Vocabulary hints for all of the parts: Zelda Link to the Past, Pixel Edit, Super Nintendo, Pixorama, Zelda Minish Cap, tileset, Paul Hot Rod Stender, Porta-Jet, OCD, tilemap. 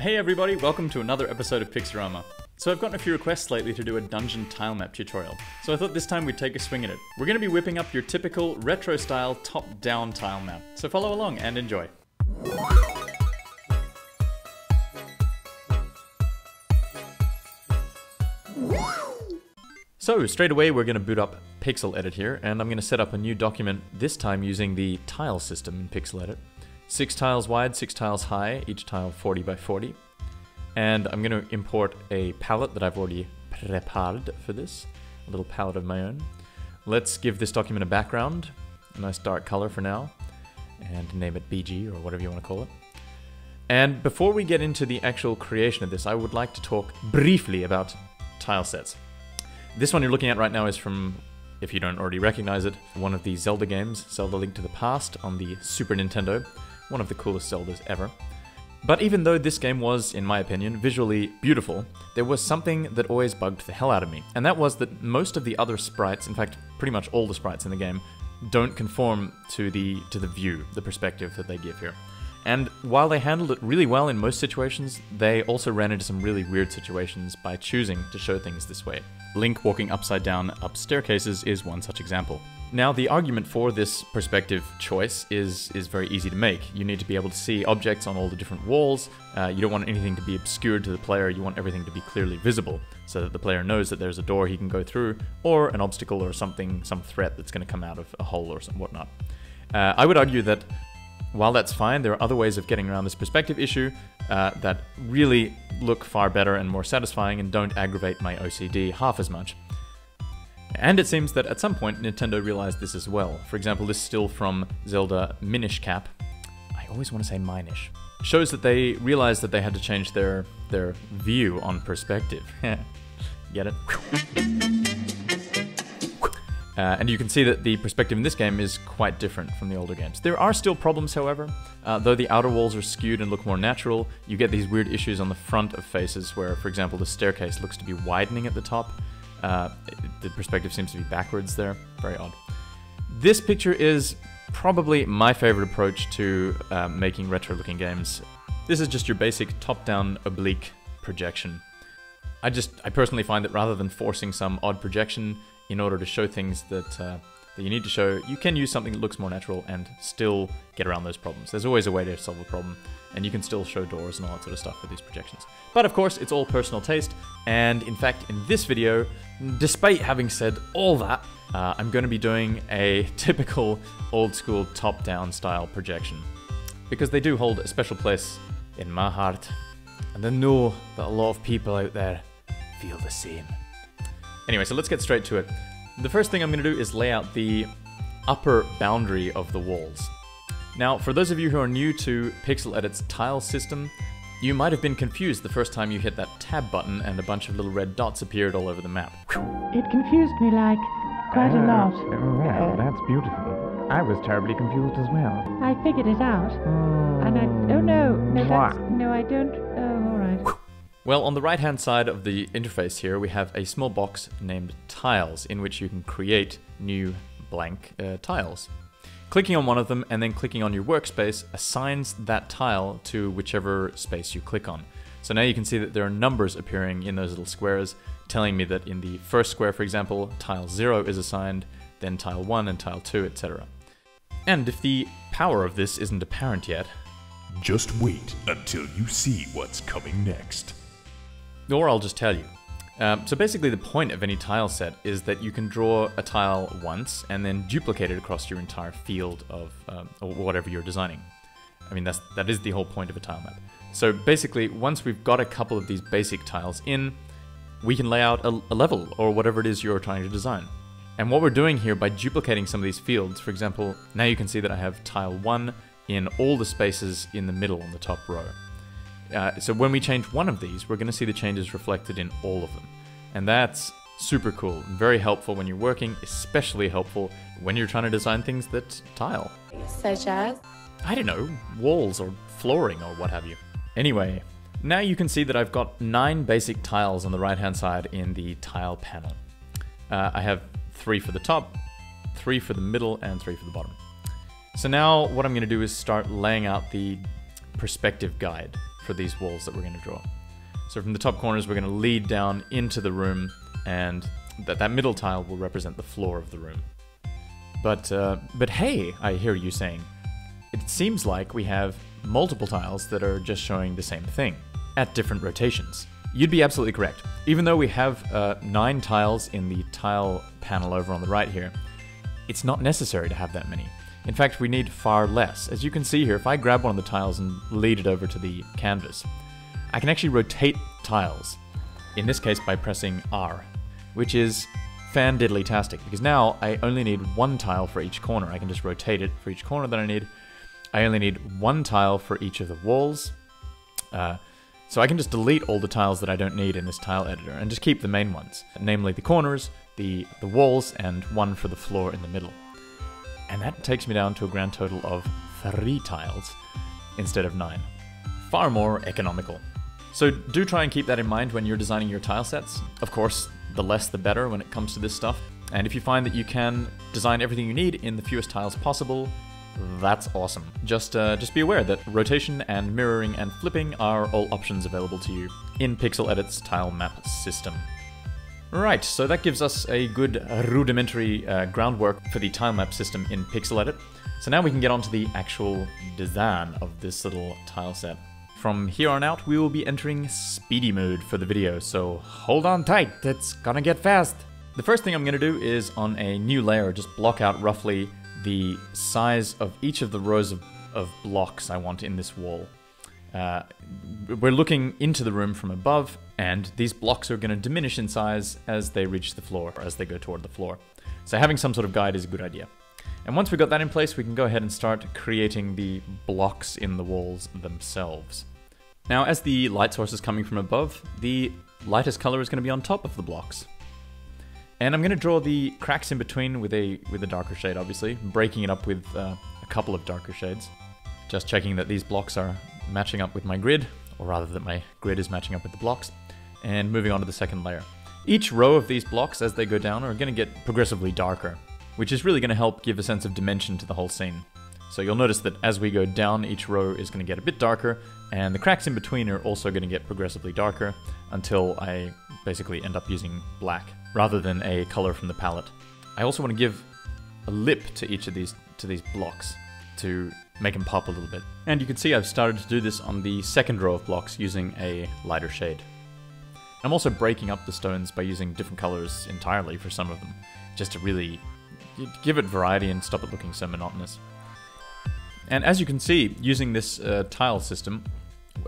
Hey everybody, welcome to another episode of Pixorama. So I've gotten a few requests lately to do a dungeon tile map tutorial, so I thought this time we'd take a swing at it. We're going to be whipping up your typical retro style top-down tile map, so follow along and enjoy. So straight away we're going to boot up Pixel Edit here, and I'm going to set up a new document, this time using the tile system in Pixel Edit. 6 tiles wide, 6 tiles high, each tile 40 by 40. And I'm going to import a palette that I've already prepared for this, a little palette of my own. Let's give this document a background, a nice dark color for now, and name it BG or whatever you want to call it. And before we get into the actual creation of this, I would like to talk briefly about tile sets. This one you're looking at right now is from, if you don't already recognize it, one of the Zelda games, Zelda Link to the Past on the Super Nintendo. One of the coolest Zeldas ever. But even though this game was, in my opinion, visually beautiful, there was something that always bugged the hell out of me, and that was that most of the other sprites, in fact, pretty much all the sprites in the game, don't conform to the view, the perspective that they give here. And while they handled it really well in most situations, they also ran into some really weird situations by choosing to show things this way. Link walking upside down up staircases is one such example. Now, the argument for this perspective choice is very easy to make. You need to be able to see objects on all the different walls. You don't want anything to be obscured to the player. You want everything to be clearly visible so that the player knows that there's a door he can go through, or an obstacle, or something, some threat that's going to come out of a hole or whatnot. I would argue that while that's fine, there are other ways of getting around this perspective issue that really look far better and more satisfying and don't aggravate my OCD half as much. And it seems that at some point Nintendo realized this as well. For example, this still from Zelda Minish Cap. I always want to say Minish. Shows that they realized that they had to change their view on perspective. Get it? And you can see that the perspective in this game is quite different from the older games. There are still problems, however. Though the outer walls are skewed and look more natural, you get these weird issues on the front of faces where, for example, the staircase looks to be widening at the top. The perspective seems to be backwards there. Very odd. This picture is probably my favorite approach to making retro-looking games. This is just your basic top-down oblique projection. I personally find that rather than forcing some odd projection in order to show things that you need to show, you can use something that looks more natural and still get around those problems. There's always a way to solve a problem, and you can still show doors and all that sort of stuff with these projections. But of course, it's all personal taste, and in fact, in this video, despite having said all that, I'm going to be doing a typical old-school top-down style projection, because they do hold a special place in my heart, and I know that a lot of people out there feel the same. Anyway, so let's get straight to it. The first thing I'm going to do is lay out the upper boundary of the walls. Now, for those of you who are new to Pixel Edit's tile system, you might have been confused the first time you hit that tab button and a bunch of little red dots appeared all over the map. It confused me, like, quite a lot. Well, that's beautiful. I was terribly confused as well. I figured it out. And I... Oh, no, that's... No, I don't... Oh, all right. Well, on the right-hand side of the interface here, we have a small box named Tiles, in which you can create new blank tiles. Clicking on one of them and then clicking on your workspace assigns that tile to whichever space you click on. So now you can see that there are numbers appearing in those little squares, telling me that in the first square, for example, tile 0 is assigned, then tile 1 and tile 2, etc. And if the power of this isn't apparent yet... Just wait until you see what's coming next. Or I'll just tell you. So basically the point of any tile set is that you can draw a tile once and then duplicate it across your entire field of or whatever you're designing. I mean, that is the whole point of a tile map. So basically, once we've got a couple of these basic tiles in, we can lay out a level or whatever it is you're trying to design. And what we're doing here by duplicating some of these fields, for example, now you can see that I have tile 1 in all the spaces in the middle on the top row. So when we change one of these, we're going to see the changes reflected in all of them. And that's super cool, very helpful when you're working, especially helpful when you're trying to design things that tile. Such as? I don't know, walls or flooring or what have you. Anyway, now you can see that I've got 9 basic tiles on the right-hand side in the tile panel. I have 3 for the top, 3 for the middle, and 3 for the bottom. So now what I'm going to do is start laying out the perspective guide. for these walls that we're going to draw. So from the top corners, we're going to lead down into the room, and that middle tile will represent the floor of the room. But hey, I hear you saying, it seems like we have multiple tiles that are just showing the same thing at different rotations. You'd be absolutely correct. Even though we have 9 tiles in the tile panel over on the right here, it's not necessary to have that many. In fact, we need far less. As you can see here, if I grab one of the tiles and lead it over to the canvas, I can actually rotate tiles, in this case by pressing R, which is fan-diddly-tastic, because now I only need 1 tile for each corner. I can just rotate it for each corner that I need. I only need 1 tile for each of the walls. So I can just delete all the tiles that I don't need in this tile editor and just keep the main ones, namely the corners, the walls, and 1 for the floor in the middle. And that takes me down to a grand total of 3 tiles instead of 9. Far more economical. So do try and keep that in mind when you're designing your tile sets. Of course, the less the better when it comes to this stuff. And if you find that you can design everything you need in the fewest tiles possible, that's awesome. Just be aware that rotation and mirroring and flipping are all options available to you in Pixel Edit's tile map system. Right, so that gives us a good rudimentary groundwork for the tile map system in Pixel Edit. So now we can get onto the actual design of this little tile set. From here on out, we will be entering speedy mode for the video, so hold on tight, it's gonna get fast. The first thing I'm gonna do is on a new layer, just block out roughly the size of each of the rows of blocks I want in this wall. We're looking into the room from above, and these blocks are going to diminish in size as they reach the floor, or as they go toward the floor. So having some sort of guide is a good idea. And once we've got that in place, we can go ahead and start creating the blocks in the walls themselves. Now, as the light source is coming from above, the lightest color is going to be on top of the blocks. And I'm going to draw the cracks in between with a darker shade, obviously, breaking it up with a couple of darker shades. Just checking that these blocks are matching up with my grid, or rather that my grid is matching up with the blocks, and moving on to the second layer. Each row of these blocks, as they go down, are going to get progressively darker, which is really going to help give a sense of dimension to the whole scene. So you'll notice that as we go down, each row is going to get a bit darker, and the cracks in between are also going to get progressively darker until I basically end up using black rather than a color from the palette. I also want to give a lip to each of these blocks to make them pop a little bit. And you can see I've started to do this on the second row of blocks using a lighter shade. I'm also breaking up the stones by using different colors entirely for some of them, just to really give it variety and stop it looking so monotonous. And as you can see, using this tile system,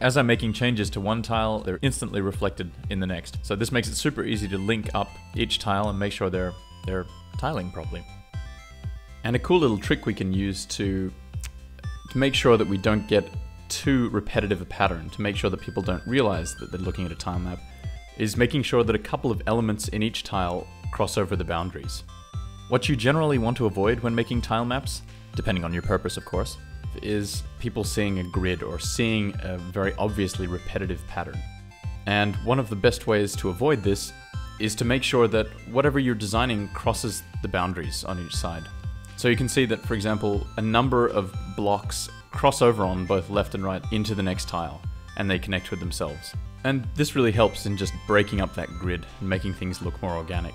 as I'm making changes to one tile, they're instantly reflected in the next. So this makes it super easy to link up each tile and make sure they're tiling properly. And a cool little trick we can use to make sure that we don't get too repetitive a pattern, to make sure that people don't realize that they're looking at a tile map, is making sure that a couple of elements in each tile cross over the boundaries. What you generally want to avoid when making tile maps, depending on your purpose of course, is people seeing a grid or seeing a very obviously repetitive pattern. And one of the best ways to avoid this is to make sure that whatever you're designing crosses the boundaries on each side. So you can see that, for example, a number of blocks cross over on both left and right into the next tile, and they connect with themselves. And this really helps in just breaking up that grid and making things look more organic.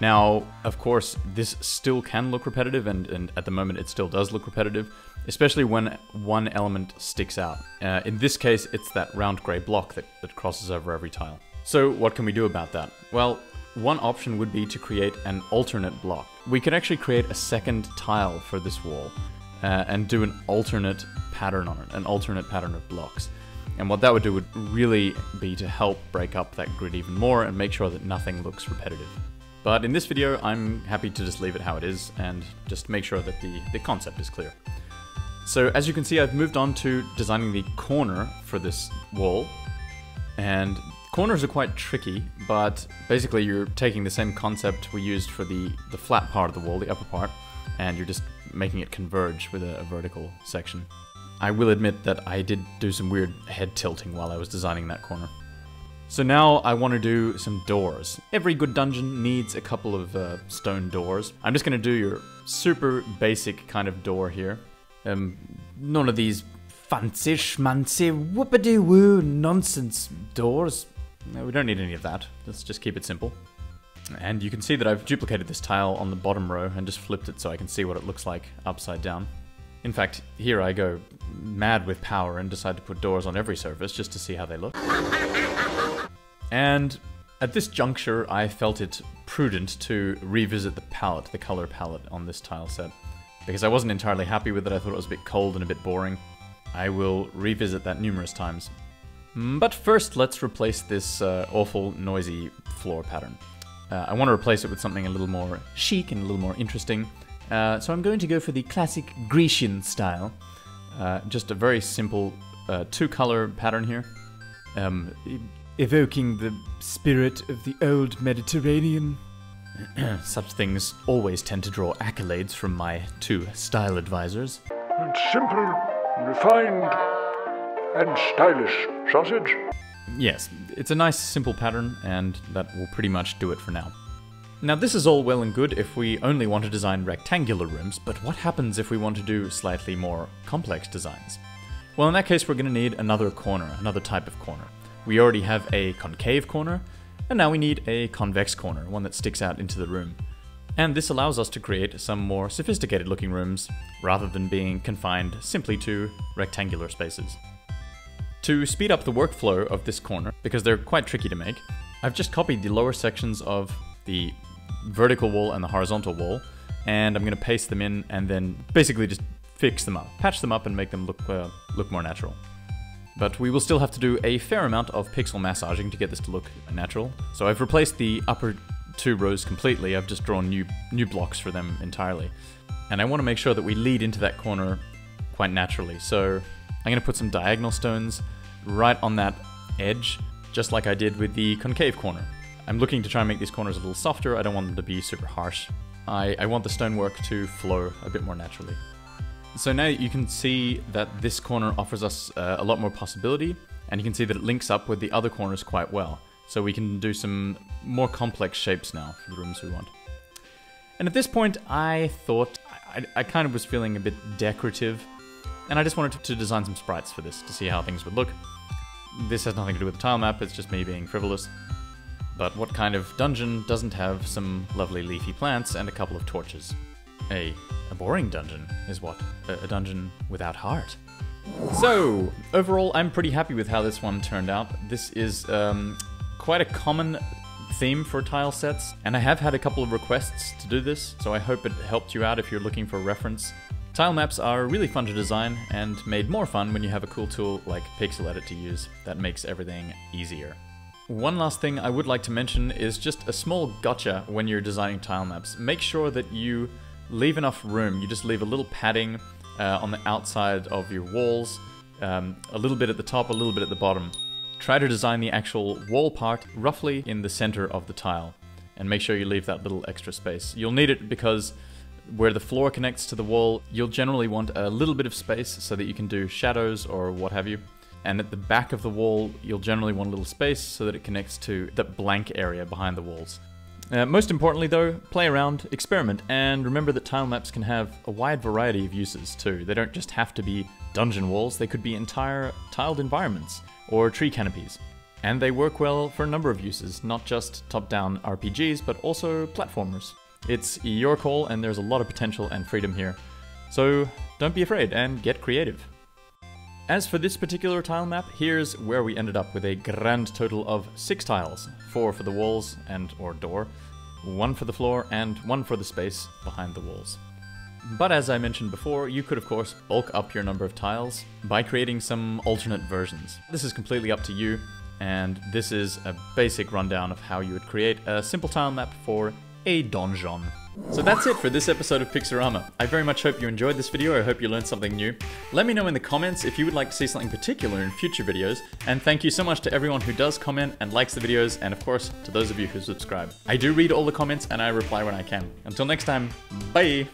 Now, of course, this still can look repetitive, and at the moment it still does look repetitive, especially when one element sticks out. In this case, it's that round grey block that crosses over every tile. So what can we do about that? Well, one option would be to create an alternate block. We could actually create a second tile for this wall and do an alternate pattern on it, an alternate pattern of blocks. And what that would do would really be to help break up that grid even more and make sure that nothing looks repetitive. But in this video, I'm happy to just leave it how it is and just make sure that the concept is clear. So as you can see, I've moved on to designing the corner for this wall. And corners are quite tricky, but basically you're taking the same concept we used for the flat part of the wall, the upper part, and you're just making it converge with a vertical section. I will admit that I did do some weird head tilting while I was designing that corner. So now I want to do some doors. Every good dungeon needs a couple of stone doors. I'm just going to do your super basic kind of door here. None of these fancy schmancy whoop-a-doo-woo nonsense doors. No, we don't need any of that. Let's just keep it simple. And you can see that I've duplicated this tile on the bottom row and just flipped it so I can see what it looks like upside down. In fact, here I go mad with power and decide to put doors on every surface just to see how they look. And at this juncture, I felt it prudent to revisit the palette, the color palette on this tile set. Because I wasn't entirely happy with it, I thought it was a bit cold and a bit boring. I will revisit that numerous times. But first, let's replace this awful, noisy floor pattern. I want to replace it with something a little more chic and a little more interesting. So I'm going to go for the classic Grecian style. Just a very simple two-color pattern here. Evoking the spirit of the old Mediterranean. Such things always tend to draw accolades from my two style advisors. Simple, refined, and stylish sausage. Yes, it's a nice simple pattern, and that will pretty much do it for now. Now this is all well and good if we only want to design rectangular rooms, but what happens if we want to do slightly more complex designs? Well, in that case we're going to need another corner, another type of corner. We already have a concave corner, and now we need a convex corner, one that sticks out into the room. And this allows us to create some more sophisticated looking rooms, rather than being confined simply to rectangular spaces. To speed up the workflow of this corner, because they're quite tricky to make, I've just copied the lower sections of the vertical wall and the horizontal wall, and I'm going to paste them in and then basically just fix them up, patch them up and make them look more natural. But we will still have to do a fair amount of pixel massaging to get this to look natural. So I've replaced the upper two rows completely, I've just drawn new blocks for them entirely. And I want to make sure that we lead into that corner quite naturally, so I'm going to put some diagonal stones right on that edge, just like I did with the concave corner. I'm looking to try and make these corners a little softer, I don't want them to be super harsh. I want the stonework to flow a bit more naturally. So now you can see that this corner offers us a lot more possibility, and you can see that it links up with the other corners quite well. So we can do some more complex shapes now for the rooms we want. And at this point I thought, I kind of was feeling a bit decorative, and I just wanted to design some sprites for this to see how things would look. This has nothing to do with the tile map, it's just me being frivolous. But what kind of dungeon doesn't have some lovely leafy plants and a couple of torches? A boring dungeon is what? A dungeon without heart. So, overall I'm pretty happy with how this one turned out. This is quite a common theme for tile sets, and I have had a couple of requests to do this, so I hope it helped you out if you're looking for reference. Tile maps are really fun to design, and made more fun when you have a cool tool like Pixel Edit to use that makes everything easier. One last thing I would like to mention is just a small gotcha when you're designing tile maps. Make sure that you leave enough room, you just leave a little padding on the outside of your walls, a little bit at the top, a little bit at the bottom. Try to design the actual wall part roughly in the center of the tile, and make sure you leave that little extra space. You'll need it because where the floor connects to the wall, you'll generally want a little bit of space so that you can do shadows or what have you. And at the back of the wall, you'll generally want a little space so that it connects to that blank area behind the walls. Most importantly though, play around, experiment, and remember that tile maps can have a wide variety of uses too. They don't just have to be dungeon walls, they could be entire tiled environments or tree canopies. And they work well for a number of uses, not just top-down RPGs, but also platformers. It's your call, and there's a lot of potential and freedom here. So don't be afraid and get creative. As for this particular tile map, here's where we ended up with a grand total of 6 tiles. 4 for the walls and or door, 1 for the floor, and 1 for the space behind the walls. But as I mentioned before, you could of course bulk up your number of tiles by creating some alternate versions. This is completely up to you, and this is a basic rundown of how you would create a simple tile map for a donjon. So that's it for this episode of Pixorama. I very much hope you enjoyed this video, I hope you learned something new. Let me know in the comments if you would like to see something particular in future videos, and thank you so much to everyone who does comment and likes the videos, and of course to those of you who subscribe. I do read all the comments and I reply when I can. Until next time, bye!